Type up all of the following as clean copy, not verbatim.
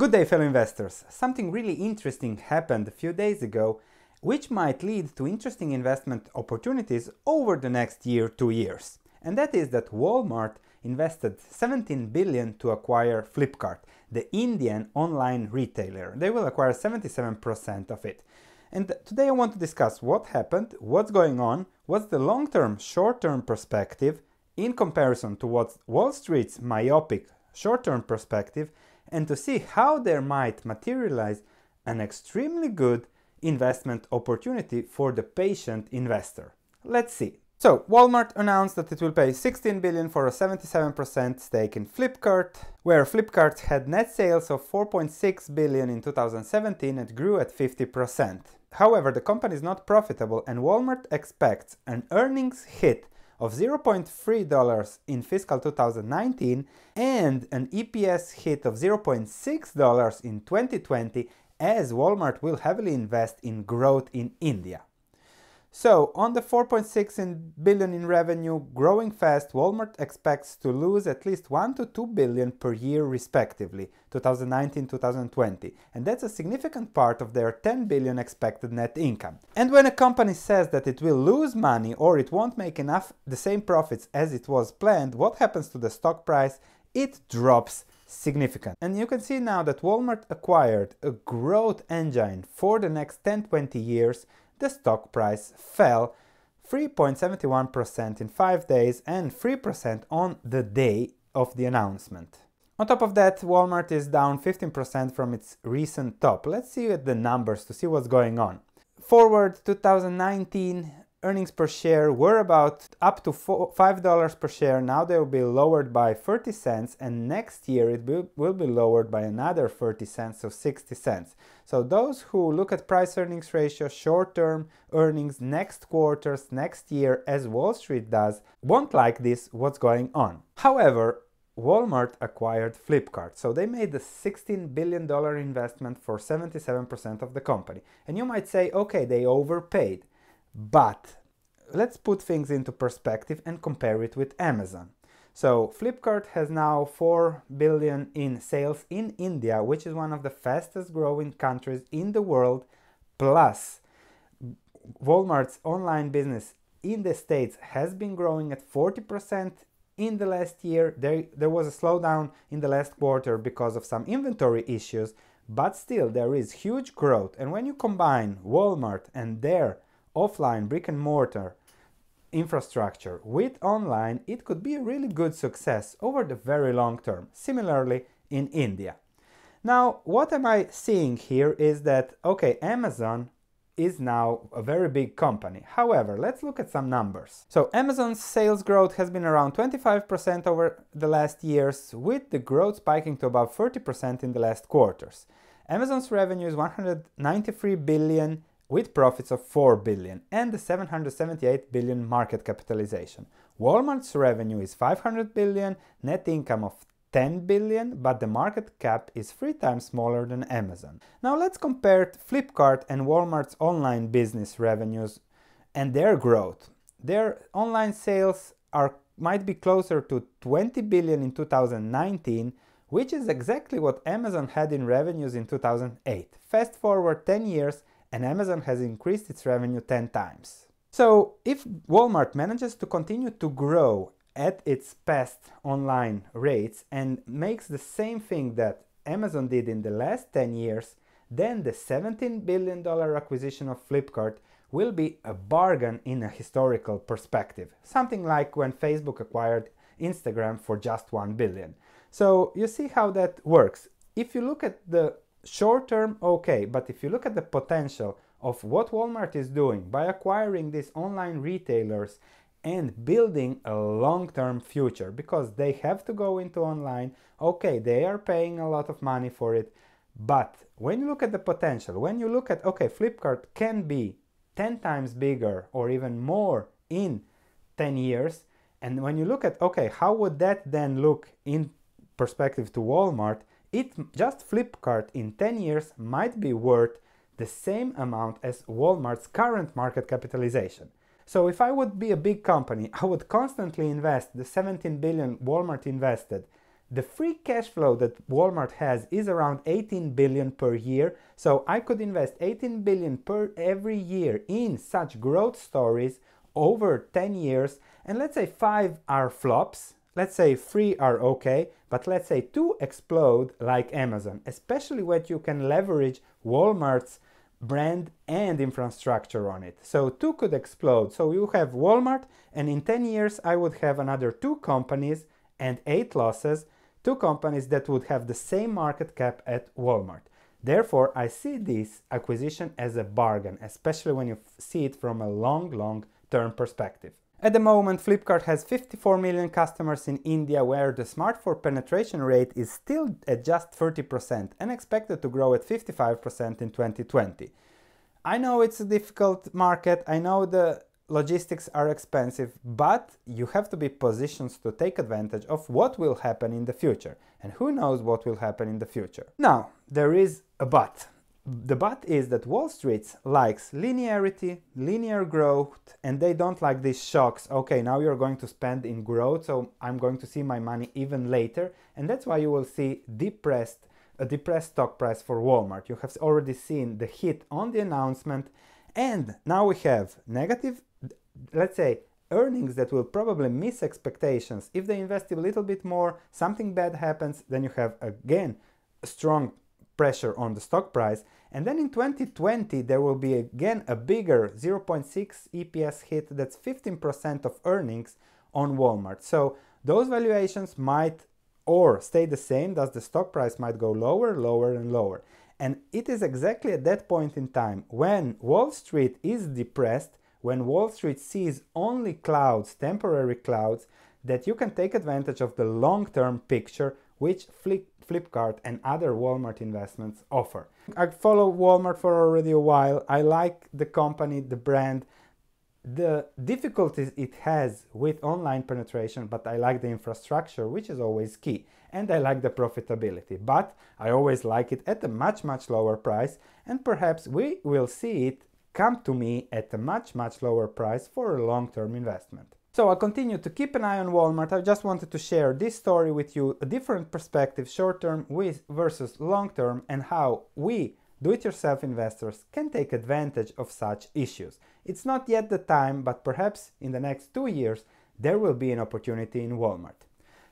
Good day, fellow investors. Something really interesting happened a few days ago, which might lead to interesting investment opportunities over the next year, 2 years. And that is that Walmart invested $17 billion to acquire Flipkart, the Indian online retailer. They will acquire 77% of it. And today I want to discuss what happened, what's going on, what's the long-term, short-term perspective in comparison to what's Wall Street's myopic short-term perspective, and to see how there might materialize an extremely good investment opportunity for the patient investor. Let's see. So Walmart announced that it will pay $16 billion for a 77% stake in Flipkart, where Flipkart had net sales of $4.6 billion in 2017 and grew at 50%. However, the company is not profitable and Walmart expects an earnings hit of $0.3 in fiscal 2019 and an EPS hit of $0.6 in 2020, as Walmart will heavily invest in growth in India. So on the $4.6 billion in revenue, growing fast, Walmart expects to lose at least $1 to $2 billion per year respectively, 2019-2020. And that's a significant part of their $10 billion expected net income. And when a company says that it will lose money or it won't make enough the same profits as it was planned, what happens to the stock price? It drops significant. And you can see now that Walmart acquired a growth engine for the next 10-20 years. The stock price fell 3.71% in 5 days and 3% on the day of the announcement. On top of that, Walmart is down 15% from its recent top. Let's see at the numbers to see what's going on. Forward 2019 earnings per share were about up to $5 per share. Now they will be lowered by 30 cents and next year it will be lowered by another 30 cents, so 60 cents. So those who look at price earnings ratio, short-term earnings, next quarters, next year, as Wall Street does, won't like this, what's going on. However, Walmart acquired Flipkart, so they made a $16 billion investment for 77% of the company. And you might say, okay, they overpaid. But let's put things into perspective and compare it with Amazon. So Flipkart has now $4 billion in sales in India, which is one of the fastest growing countries in the world, plus Walmart's online business in the States has been growing at 40% in the last year. There was a slowdown in the last quarter because of some inventory issues, but still there is huge growth. And when you combine Walmart and their offline brick and mortar infrastructure with online, it could be a really good success over the very long term, similarly in India. Now, what am I seeing here is that, okay, Amazon is now a very big company. However, let's look at some numbers. So Amazon's sales growth has been around 25% over the last years, with the growth spiking to about 30% in the last quarters. Amazon's revenue is $193 billion, with profits of $4 billion and the $778 billion market capitalization. Walmart's revenue is $500 billion, net income of $10 billion, but the market cap is 3 times smaller than Amazon. Now let's compare Flipkart and Walmart's online business revenues and their growth. Their online sales might be closer to $20 billion in 2019, which is exactly what Amazon had in revenues in 2008. Fast forward 10 years, and Amazon has increased its revenue 10 times. So if Walmart manages to continue to grow at its past online rates and makes the same thing that Amazon did in the last 10 years, then the $17 billion acquisition of Flipkart will be a bargain in a historical perspective, something like when Facebook acquired Instagram for just $1 billion. So you see how that works. If you look at the short term, okay, but if you look at the potential of what Walmart is doing by acquiring these online retailers and building a long-term future, because they have to go into online, okay, they are paying a lot of money for it, but when you look at the potential, when you look at, okay, Flipkart can be 10 times bigger or even more in 10 years, and when you look at, okay, how would that then look in perspective to Walmart, just Flipkart in 10 years might be worth the same amount as Walmart's current market capitalization. So if I would be a big company, I would constantly invest the $17 billion Walmart invested, The free cash flow that Walmart has is around 18 billion per year. So I could invest 18 billion per every year in such growth stories over 10 years. And let's say 5 are flops. Let's say 3 are okay, but let's say 2 explode like Amazon, especially when you can leverage Walmart's brand and infrastructure on it. So 2 could explode. So you have Walmart, and in 10 years, I would have another 2 companies and 8 losses, 2 companies that would have the same market cap at Walmart. Therefore, I see this acquisition as a bargain, especially when you see it from a long-term perspective. At the moment, Flipkart has 54 million customers in India, where the smartphone penetration rate is still at just 30% and expected to grow at 55% in 2020. I know it's a difficult market, I know the logistics are expensive, but you have to be positioned to take advantage of what will happen in the future. And who knows what will happen in the future. Now, there is a but. The but is that Wall Street likes linearity, linear growth, and they don't like these shocks. Okay, now you're going to spend in growth, so I'm going to see my money even later. And that's why you will see a depressed stock price for Walmart. You have already seen the hit on the announcement. And now we have negative, let's say, earnings that will probably miss expectations. If they invest a little bit more, something bad happens, then you have, again, a strong pressure on the stock price. And then in 2020, there will be again a bigger 0.6 EPS hit. That's 15% of earnings on Walmart. So those valuations might or stay the same, thus the stock price might go lower, lower and lower. And it is exactly at that point in time when Wall Street is depressed, when Wall Street sees only clouds, temporary clouds, that you can take advantage of the long-term picture which Flipkart and other Walmart investments offer. I follow Walmart for already a while. I like the company, the brand, the difficulties it has with online penetration, but I like the infrastructure, which is always key, and I like the profitability, but I always like it at a much lower price, and perhaps we will see it come to me at a much lower price for a long-term investment. So I continue to keep an eye on Walmart. I just wanted to share this story with you, a different perspective, short-term versus long-term, and how we do-it-yourself investors can take advantage of such issues. It's not yet the time, but perhaps in the next 2 years, there will be an opportunity in Walmart.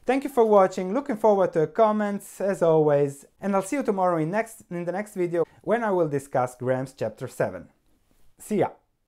Thank you for watching, looking forward to your comments as always, and I'll see you tomorrow in the next video when I will discuss Graham's Chapter 7. See ya!